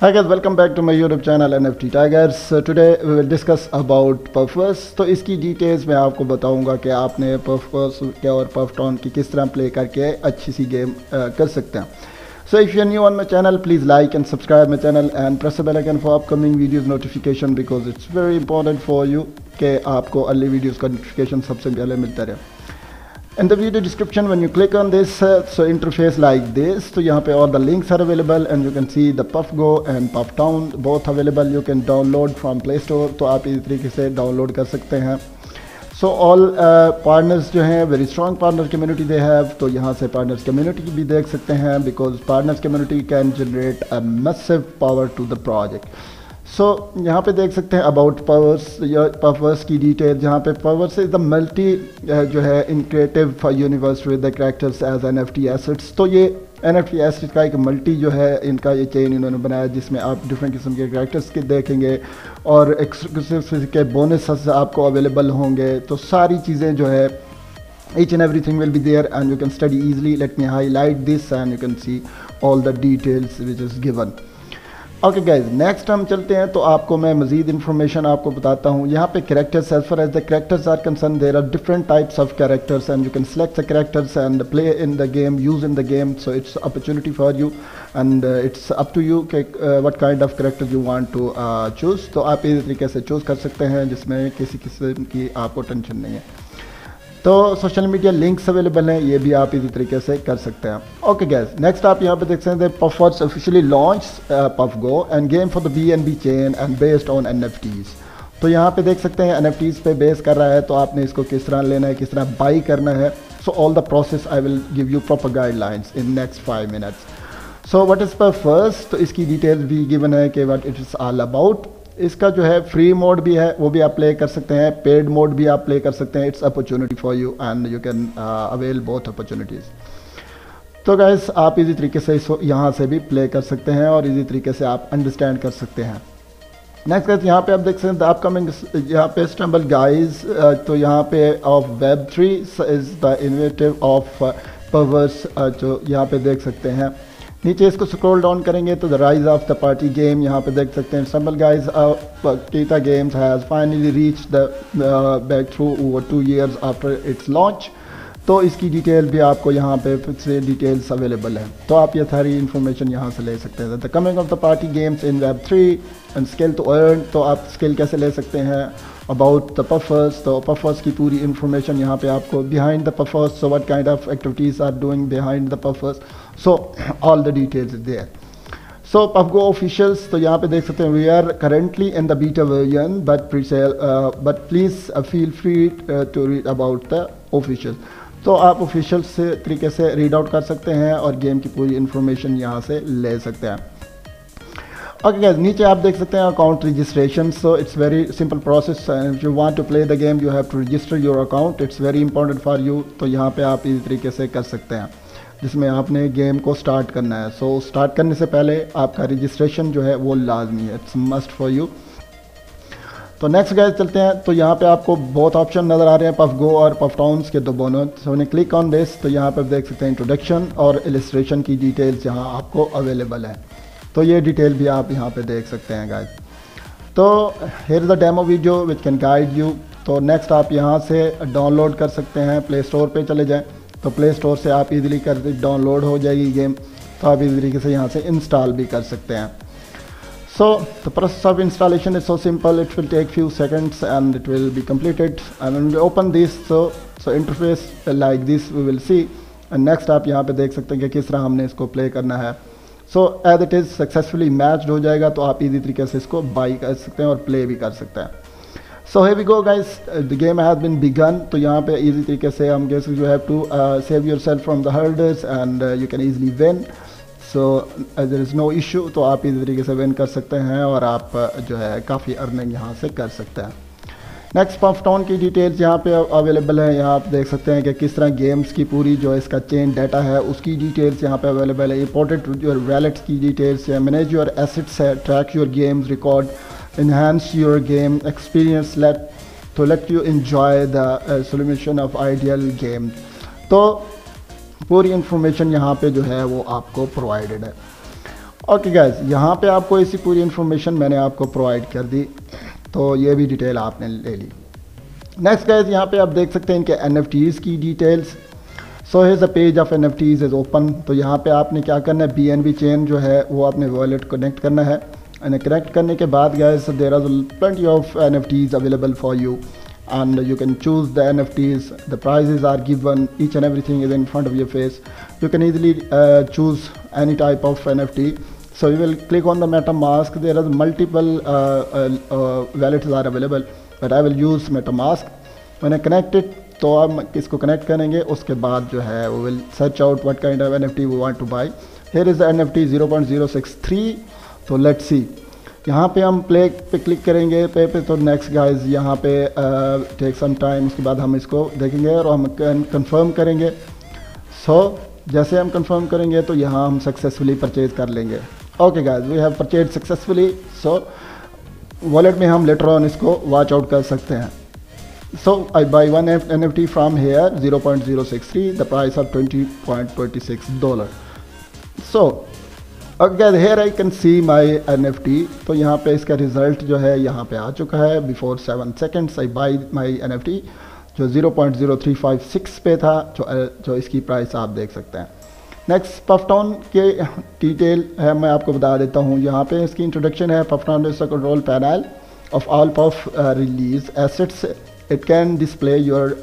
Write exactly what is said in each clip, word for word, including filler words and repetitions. Hi guys, welcome back to my YouTube channel N F T Tigers. So today we will discuss about PuffVerse. तो इसकी details मैं आपको बताऊंगा कि आपने PuffVerse क्या और PuffTown की किस तरह play करके अच्छी सी game कर सकते हैं. So if you are new on my channel, please like and subscribe my channel and press the bell icon for upcoming videos notification because it's very important for you कि आपको early videos का notification सबसे पहले मिलता रहे. In the video description, when you click on this, uh, so interface like this, so here all the links are available and you can see the PuffGo and PuffTown both available. You can download from Play Store, so you can download this way. So all uh, partners जो हैं, very strong partner community they have, तो यहाँ से partners community भी देख सकते हैं because partners community can generate a massive power to the project. So so, यहाँ पे देख सकते हैं अबाउट PuffVerse या PuffVerse की डिटेल जहाँ पे PuffVerse इज द मल्टी जो है in creative universe with the characters as N F T assets. तो ये एन एफ टी एसेट्स का एक मल्टी जो है इनका ये चेन इन्होंने बनाया जिसमें आप डिफरेंट किस्म के करैक्टर्स के देखेंगे और एक्सक्लूसिव के बोनस आपको अवेलेबल होंगे. तो सारी चीज़ें जो है each and everything will be there and you can study easily. Let me highlight this and you can see all the details which is given. Okay guys, next हम चलते हैं. तो आपको मैं मज़ीद इन्फॉर्मेशन आपको बताता हूँ. यहाँ पे characters as far as the characters are concern there are different types of characters and you can select the characters and play in the game, use in the game. So it's opportunity for you and it's up to you कि what kind of character you want to choose. तो आप इस तरीके से choose कर सकते हैं जिसमें किसी किस्म की आपको टेंशन नहीं है. तो सोशल मीडिया लिंक्स अवेलेबल हैं, ये भी आप इसी तरीके से कर सकते हैं. ओके गाइस, नेक्स्ट आप यहाँ पे देख सकते हैं PuffVerse officially launch PuffGo and game for the B N B chain and based on N F Ts. तो यहाँ पे देख सकते हैं N F Ts पे बेस कर रहा है, तो आपने इसको किस तरह लेना है, किस तरह बाई करना है. So all the process I will give you proper guidelines in next five minutes. So what is PuffVerse, तो इसकी डिटेल्स भी गिवन है कि what it is all about. इसका जो है फ्री मोड भी है, वो भी आप प्ले कर सकते हैं, पेड मोड भी आप प्ले कर सकते हैं. It's opportunity for you and you can avail both opportunities. तो गाइस आप इसी तरीके से यहाँ से भी प्ले कर सकते हैं और इसी तरीके से आप अंडरस्टैंड कर सकते हैं. नेक्स्ट गाइस, यहाँ पे आप देख सकते हैं द अपकमिंग यहाँ पे स्टम्बल गाइज. तो यहाँ पे of web three is the innovative of PuffVerse, जो यहाँ पे देख सकते हैं. नीचे इसको स्क्रॉल डाउन करेंगे तो the rise of the party game यहाँ पे देख सकते हैं. स्टम्बल गाइज टीटा games has finally reach the back through over two years after it's launch. तो इसकी डिटेल भी आपको यहाँ पे से डिटेल्स अवेलेबल है, तो आप ये सारी इन्फॉर्मेशन यहाँ से ले सकते हैं. The coming of the party games in web three and skill to earn, तो आप स्किल कैसे ले सकते हैं. अबाउट द PuffVerse, तो PuffVerse की पूरी इन्फॉर्मेशन यहाँ पे आपको. Behind the PuffVerse, so what kind of activities are doing behind the PuffVerse, so all the details there. So PuffGo officials, तो यहाँ पे देख सकते हैं we are currently in the beta version but pre sale but please feel free to read about the official. तो आप official से तरीके से रीड आउट कर सकते हैं और गेम की पूरी इन्फॉर्मेशन यहाँ से ले सकते हैं. ओके गाइस, नीचे आप देख सकते हैं account registration. So it's very simple process. If you want to play the game you have to register your account, it's very important for you. तो यहाँ पे आप इस तरीके से कर सकते हैं जिसमें आपने गेम को स्टार्ट करना है. सो so, स्टार्ट करने से पहले आपका रजिस्ट्रेशन जो है वो लाजमी है, इट्स मस्ट फॉर यू. तो नेक्स्ट गाइस चलते हैं. तो यहाँ पे आपको बहुत ऑप्शन नज़र आ रहे हैं PuffGo और PuffTown के दो बोनों. सो ने क्लिक ऑन दिस, तो यहाँ पे देख सकते हैं इंट्रोडक्शन और इलस्ट्रेशन की डिटेल्स यहाँ आपको अवेलेबल है. तो ये डिटेल भी आप यहाँ पे देख सकते हैं गाइस. तो here is the demo video which can guide you. तो नेक्स्ट आप यहाँ से डाउनलोड कर सकते हैं, प्ले स्टोर पर चले जाएँ. तो प्ले स्टोर से आप ईजिली कर डाउनलोड हो जाएगी गेम, तो आप इस तरीके से यहाँ से इंस्टॉल भी कर सकते हैं. So the process of installation is so simple. It will take few seconds and it will be completed. And when we open this, so so interface like this we will see. And next आप यहाँ पे देख सकते हैं कि किस तरह हमने इसको play करना है. So as it is successfully matched हो जाएगा, तो आप easy तरीके से इसको buy कर सकते हैं और play भी कर सकते हैं. So here we go guys, the game has been begun. तो यहाँ पे easy तरीके से हम जैसे you have to uh, save yourself from the hurdles and uh, you can easily win. So there is no issue. तो आप इस तरीके से विन कर सकते हैं और आप जो है काफ़ी अर्निंग यहाँ से कर सकते हैं. नेक्स्ट PuffTown की डिटेल्स यहाँ पे अवेलेबल है. यहाँ आप देख सकते हैं कि किस तरह गेम्स की पूरी जो इसका चेन डाटा है उसकी डिटेल्स यहाँ पे अवेलेबल है. इंपॉर्टेंट योर वैलेट्स की डिटेल्स है, मैनेज योर एसेट्स है, track your games record, enhance your game experience, let तो let you enjoy the solution of ideal game. तो पूरी इन्फॉर्मेशन यहाँ पे जो है वो आपको प्रोवाइडेड है. ओके गाइस, यहाँ पे आपको ऐसी पूरी इन्फॉर्मेशन मैंने आपको प्रोवाइड कर दी, तो ये भी डिटेल आपने ले ली। नेक्स्ट गाइस, यहाँ पे आप देख सकते हैं इनके एनएफटीज़ की details. So has the page of NFTs is open. तो यहाँ पे आपने क्या करना है, बीएनबी चेन जो है वो आपने वॉलेट कनेक्ट करना है। एंड कनेक्ट करने के बाद guys there are plenty of NFTs available for you and you can choose the N F Ts. The prices are given, each and everything is in front of your face. You can easily uh, choose any type of N F T. So you will click on the MetaMask. There are multiple uh, uh, uh, wallets are available, but I will use MetaMask. When I connect it, तो आप इसको connect करेंगे, उसके बाद जो है we will search out what kind of N F T we want to buy. Here is the N F T zero point zero six three. So let's see. यहाँ पे हम प्ले पे क्लिक करेंगे पे पे तो नेक्स्ट गाइस यहाँ पे टेक सम टाइम, उसके बाद हम इसको देखेंगे और हम कंफर्म करेंगे। सो so, जैसे हम कंफर्म करेंगे तो यहाँ हम सक्सेसफुली परचेज कर लेंगे। Okay guys, we have purchase successfully. So wallet में हम लेटर ऑन इसको वॉच आउट कर सकते हैं। So I buy one N F T from here zero point zero six three, the price of twenty point two six dollar. So okay guys, here I can see my N F T. तो यहाँ पे इसका result जो है यहाँ पे आ चुका है। Before seven seconds I buy my N F T जो zero point zero three five six पे था, जो जो इसकी प्राइस आप देख सकते हैं। नेक्स्ट पफटाउन के डिटेल है, मैं आपको बता देता हूँ। यहाँ पे इसकी इंट्रोडक्शन है। पफटाउन is the control panel of all puff release assets. It can display your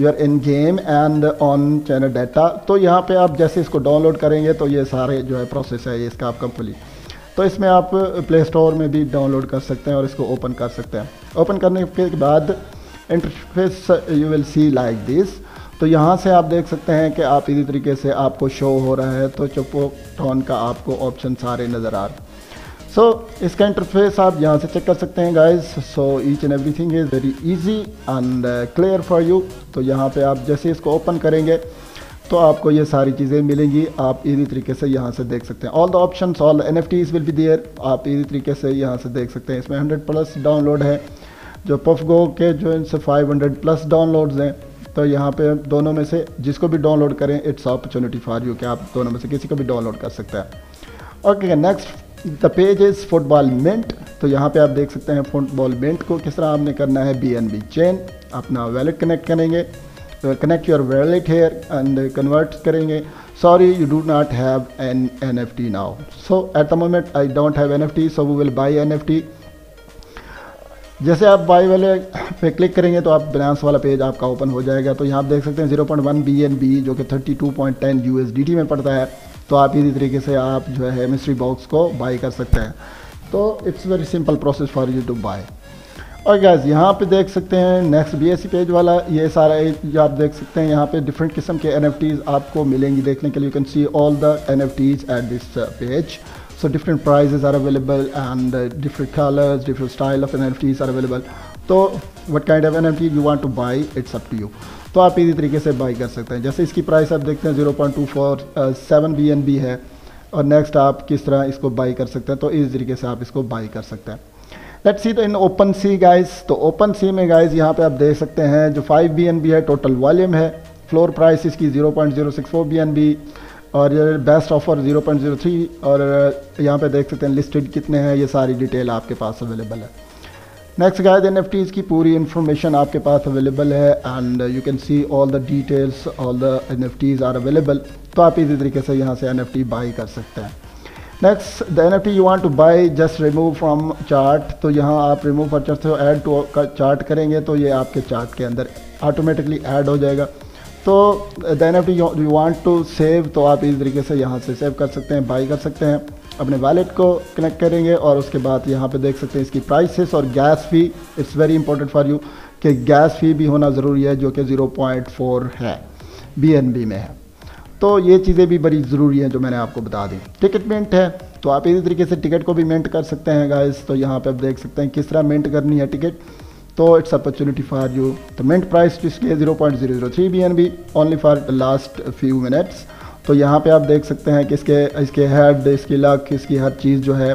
U R in game and on channel data. तो यहाँ पे आप जैसे इसको डाउनलोड करेंगे तो ये सारे जो है प्रोसेस है ये इसका आपका कंप्लीट। तो इसमें आप प्ले स्टोर में भी डाउनलोड कर सकते हैं और इसको ओपन कर सकते हैं। ओपन करने के बाद interface you will see like this. तो यहाँ से आप देख सकते हैं कि आप इसी तरीके से आपको शो हो रहा है। तो पफटाउन का आपको ऑप्शन सारे नज़र आ रहे हैं। सो so, इसका इंटरफेस आप यहाँ से चेक कर सकते हैं guys. So each and everything is very easy and clear for you. तो यहाँ पे आप जैसे इसको ओपन करेंगे तो आपको ये सारी चीज़ें मिलेंगी। आप इजी तरीके से यहाँ से देख सकते हैं। All the options, all N F Ts will be there. आप इजी तरीके से यहाँ से देख सकते हैं। इसमें हंड्रेड प्लस डाउनलोड है, जो पफगो के जो इनसे फाइव हंड्रेड प्लस डाउनलोड्स हैं। तो यहाँ पे दोनों में से जिसको भी डाउनलोड करें, इट्स अपॉर्चुनिटी फॉर यू कि आप दोनों में से किसी को भी डाउनलोड कर सकते हैं। Okay, next the page is football mint. तो यहाँ पे आप देख सकते हैं फुटबॉल मिंट को किस तरह आपने करना है। बीएनबी चेन अपना वैलेट कनेक्ट करेंगे, connect your wallet here and convert करेंगे। Sorry, you do not have an NFT now. So at the moment I don't have NFT, so we will buy NFT. जैसे आप by वाले पे click करेंगे तो आप Binance वाला पेज आपका ओपन हो जाएगा। तो यहाँ आप देख सकते हैं zero point one B N B जो कि thirty two point ten U S D T में पड़ता है। तो आप इसी तरीके से आप जो है मिस्ट्री बॉक्स को बाई कर सकते हैं। तो it's very simple process for you to buy. और गाइस यहाँ पे देख सकते हैं नेक्स्ट बीएससी पेज वाला ये सारा आप देख सकते हैं। यहाँ पे डिफरेंट किस्म के एनएफटीज़ आपको मिलेंगी देखने के लिए। You can see all the NFTs at this page. So different prizes are available and different colours, different style of NFTs are available. तो what kind of NFT you want to buy, it's up to you. तो आप इसी तरीके से by कर सकते हैं। जैसे इसकी प्राइस आप देखते हैं zero point two four seven BNB है। और नेक्स्ट आप किस तरह इसको बाई कर सकते हैं, तो इसी तरीके से आप इसको बाई कर सकते हैं। Let's see the in OpenSea guys. तो ओपन सी में गाइस यहाँ पे आप देख सकते हैं जो फाइव बीएनबी है टोटल वॉल्यूम है। फ्लोर प्राइस इसकी zero point zero six four BNB और best offer zero point zero three. और यहाँ पे देख सकते हैं लिस्टेड कितने हैं, ये सारी डिटेल आपके पास अवेलेबल है। Next guys N F Ts की पूरी इन्फॉर्मेशन आपके पास अवेलेबल है and you can see all the details, all the N F Ts are available. तो आप इसी तरीके से यहाँ से एन एफ टी बाई कर सकते हैं। Next the N F T you want to buy, just remove from chart. तो यहाँ आप रिमूव फर्चर से ऐड टू चार्ट करेंगे तो ये आपके चार्ट के अंदर ऑटोमेटिकली ऐड हो जाएगा। तो the N F T you want to save, तो आप इसी तरीके से यहाँ से सेव कर सकते हैं, बाई कर सकते हैं। अपने वॉलेट को कनेक्ट करेंगे और उसके बाद यहाँ पे देख सकते हैं इसकी प्राइसेस और gas fee. It's very important for you कि गैस फ़ी भी होना ज़रूरी है, जो कि ज़ीरो पॉइंट फोर है बीएनबी में है। तो ये चीज़ें भी बड़ी ज़रूरी हैं जो मैंने आपको बता दी। टिकट मिंट है, तो आप इसी तरीके से टिकट को भी मिंट कर सकते हैं गाइस। तो यहाँ पर आप देख सकते हैं किस तरह मिंट करनी है टिकट। तो इट्स अपॉर्चुनिटी फॉर यू। तो मिंट प्राइस इसलिए zero point zero zero three B N B only for the last few minutes. तो यहाँ पे आप देख सकते हैं कि इसके इसके हेड, इसकी लक, इसकी हर चीज़ जो है,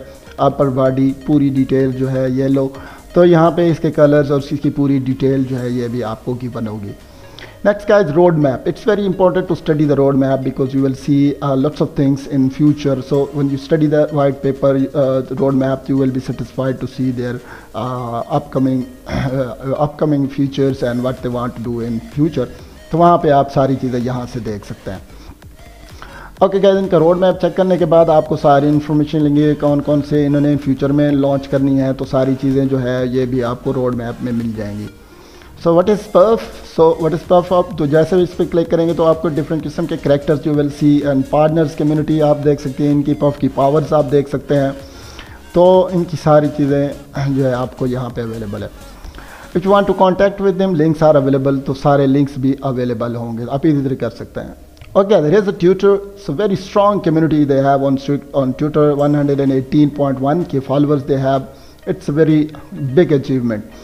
अपर बॉडी, पूरी डिटेल जो है ये लो। तो यहाँ पे इसके कलर्स और इसकी पूरी डिटेल जो है ये भी आपको गिवन होगी। Next, guys, roadmap. It's very important to study the roadmap because you will see uh, lots of things in future. So when you study the white paper, uh, the roadmap, you will be satisfied to see their uh, upcoming uh, upcoming features and what they want to do in future. तो वहाँ पे आप सारी चीज़ें यहाँ से देख सकते हैं. ओके गाइस, इनका रोड मैप चेक करने के बाद आपको सारी इन्फॉर्मेशन लेंगे कौन कौन से इन्होंने फ्यूचर में लॉन्च करनी है, तो सारी चीज़ें जो है ये भी आपको रोड मैप में मिल जाएंगी. So what is puff, so what is puff आप तो जैसे भी इस पर क्लिक करेंगे तो आपको डिफरेंट किस्म के characters you will see and partners community आप देख सकते हैं, इनकी पफ की पावर्स आप देख सकते हैं. तो इनकी सारी चीज़ें जो है आपको यहाँ पर अवेलेबल है. If you want to contact with them, links are available. तो सारे links भी available होंगे, आप इधर उधर कर सकते हैं. Okay, there is a Twitter. So very strong community they have on on Twitter. one hundred eighteen point one K followers they have. It's a very big achievement.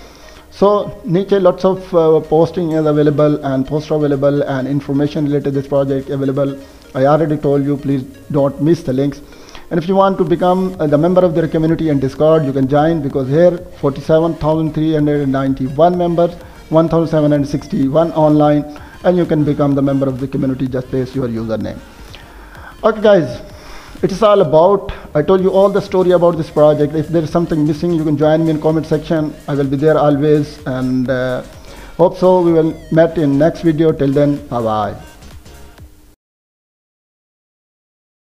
So नीचे lots of uh, posting is available and poster available and information related to this project available. I already told you, please don't miss the links. And if you want to become uh, the member of their community in Discord, you can join, because here forty-seven thousand three hundred ninety-one members, one thousand seven hundred sixty-one online, and you can become the member of the community. Just paste your username. Okay guys, it is all about, I told you all the story about this project. If there is something missing, you can join me in comment section. I will be there always, and uh, hope so we will meet in next video. Till then, bye bye.